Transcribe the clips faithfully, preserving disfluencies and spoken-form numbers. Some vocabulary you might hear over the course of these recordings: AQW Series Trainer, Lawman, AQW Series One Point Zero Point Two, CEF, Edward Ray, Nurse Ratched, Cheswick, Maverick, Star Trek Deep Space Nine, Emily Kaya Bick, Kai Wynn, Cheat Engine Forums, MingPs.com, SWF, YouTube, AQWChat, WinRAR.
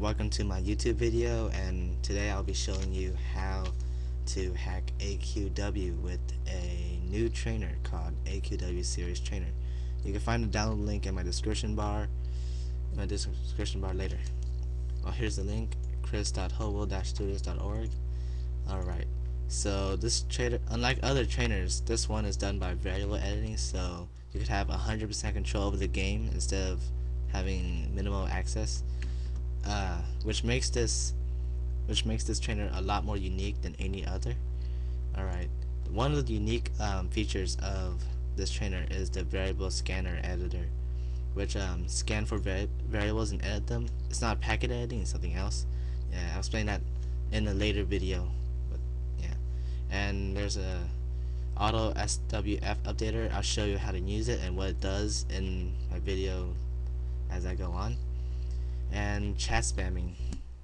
welcome to my YouTube video, and today I'll be showing you how to hack A Q W with a new trainer called A Q W Series Trainer. You can find the download link in my description bar my description bar later. Well, here's the link, chris dot hobo dash studios dot org. Alright, so this trainer, unlike other trainers, this one is done by variable editing, so you could have one hundred percent control over the game instead of having minimal access, uh, which makes this which makes this trainer a lot more unique than any other. Alright, one of the unique um, features of this trainer is the variable scanner editor, which um, scan for vari variables and edit them. It's not packet editing, it's something else. Yeah, I'll explain that in a later video. But yeah, and there's a auto S W F updater. I'll show you how to use it and what it does in my video as I go on. And chat spamming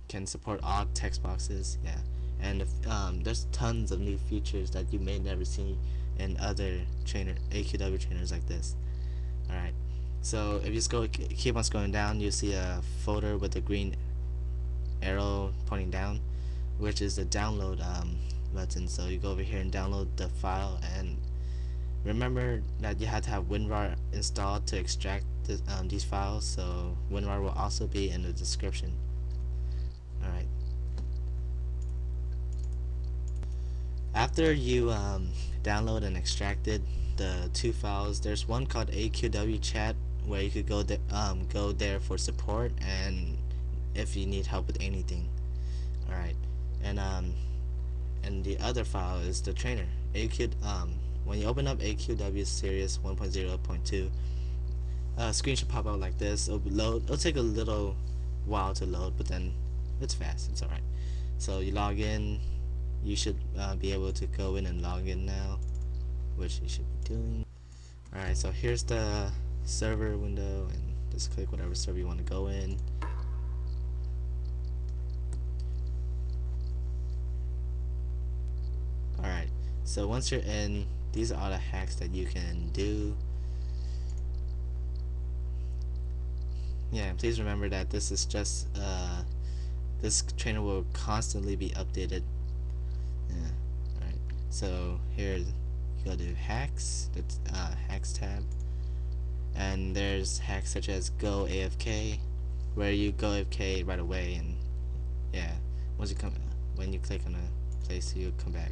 can support all text boxes. Yeah, and if, um, there's tons of new features that you may never see in other trainer A Q W trainers like this. All right, so if you just go keep on scrolling down, you see a folder with a green arrow pointing down, which is the download um, button. So you go over here and download the file, and remember that you have to have WinRAR installed to extract this, um, these files, so WinRAR will also be in the description. Alright, after you um, download and extracted the two files, there's one called A Q W Chat where you could go, th um, go there for support and if you need help with anything. Alright, and um, and the other file is the trainer. A Q, um, when you open up A Q W Series One Point Zero Point Two, a screen should pop out like this. It'll load. It'll take a little while to load, but then it's fast. It's alright. So you log in. You should uh, be able to go in and log in now, which you should be doing. Alright, so here's the server window, and just click whatever server you want to go in. Alright, so once you're in, these are all the hacks that you can do. Yeah, please remember that this is just uh, this trainer will constantly be updated. Yeah. Alright, so here you go to hacks, the uh, hacks tab, and there's hacks such as go A F K, where you go A F K right away, and yeah, once you come when you click on a place, you'll come back.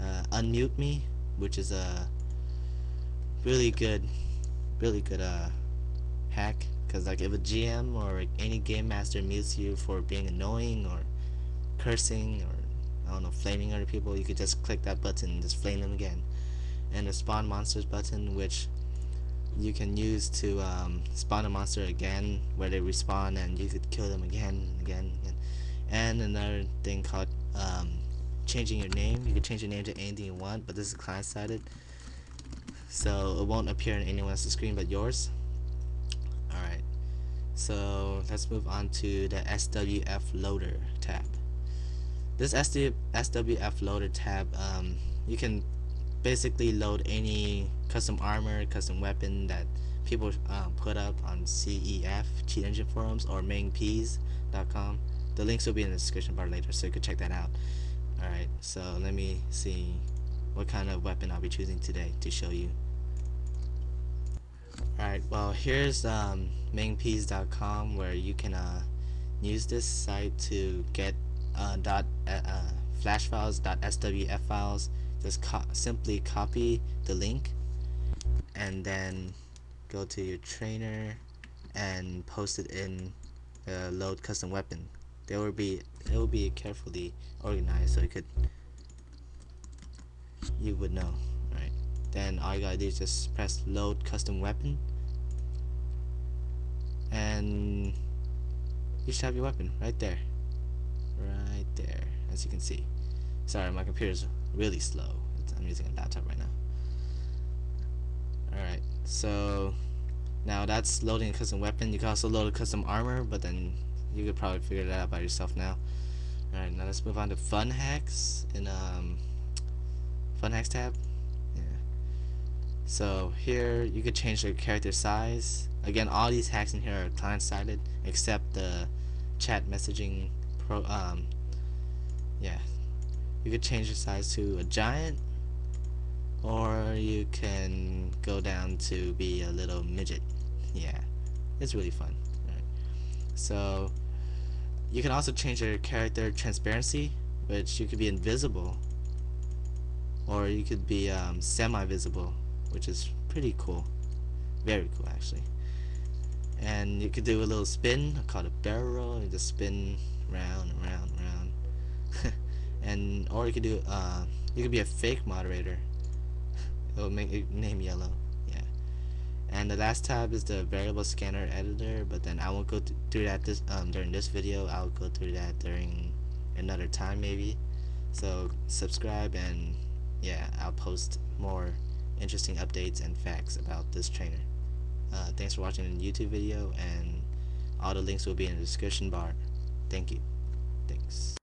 Uh, unmute me, which is a really good really good uh, hack, because like if a G M or any game master mutes you for being annoying or cursing or I don't know flaming other people, you could just click that button and just flame them again. And the spawn monsters button, which you can use to um, spawn a monster again where they respawn, and you could kill them again and again, again. And another thing called um, changing your name. You can change your name to anything you want, but this is client-sided, so it won't appear on anyone else's screen but yours. Alright, so let's move on to the S W F loader tab. This S W F loader tab, um, you can basically load any custom armor, custom weapon that people uh, put up on C E F, Cheat Engine Forums, or Ming Ps dot com. The links will be in the description bar later, so you can check that out. Alright, so let me see what kind of weapon I'll be choosing today to show you. Alright, well here's um, Ming Ps dot com, where you can uh, use this site to get uh, dot, uh, uh, flash files, dot S W F files. Just co simply copy the link and then go to your trainer and post it in uh, load custom weapon. They will be it will be carefully organized, so you could you would know. Alright, then all you gotta do is just press load custom weapon, and you should have your weapon right there, right there, as you can see. Sorry, my computer's really slow. It's, I'm using a laptop right now. Alright, so now that's loading a custom weapon. You can also load a custom armor, but then you could probably figure that out by yourself now. Alright, now let's move on to fun hacks in um fun hacks tab. Yeah. So here you could change the character size. Again, all these hacks in here are client sided except the chat messaging pro. Um, yeah, you could change the size to a giant, or you can go down to be a little midget. Yeah, it's really fun. All right. So you can also change your character transparency, which you could be invisible, or you could be um, semi-visible, which is pretty cool, very cool actually. And you could do a little spin called a barrel roll, and just spin round and round and round. And or you could do uh, you could be a fake moderator. It'll make it name yellow. Yeah. And the last tab is the variable scanner editor, but then I won't go th through that this um, during this video. I'll go through that during another time maybe. So subscribe, and yeah, I'll post more interesting updates and facts about this trainer. Uh, thanks for watching the YouTube video, and all the links will be in the description bar. Thank you. Thanks.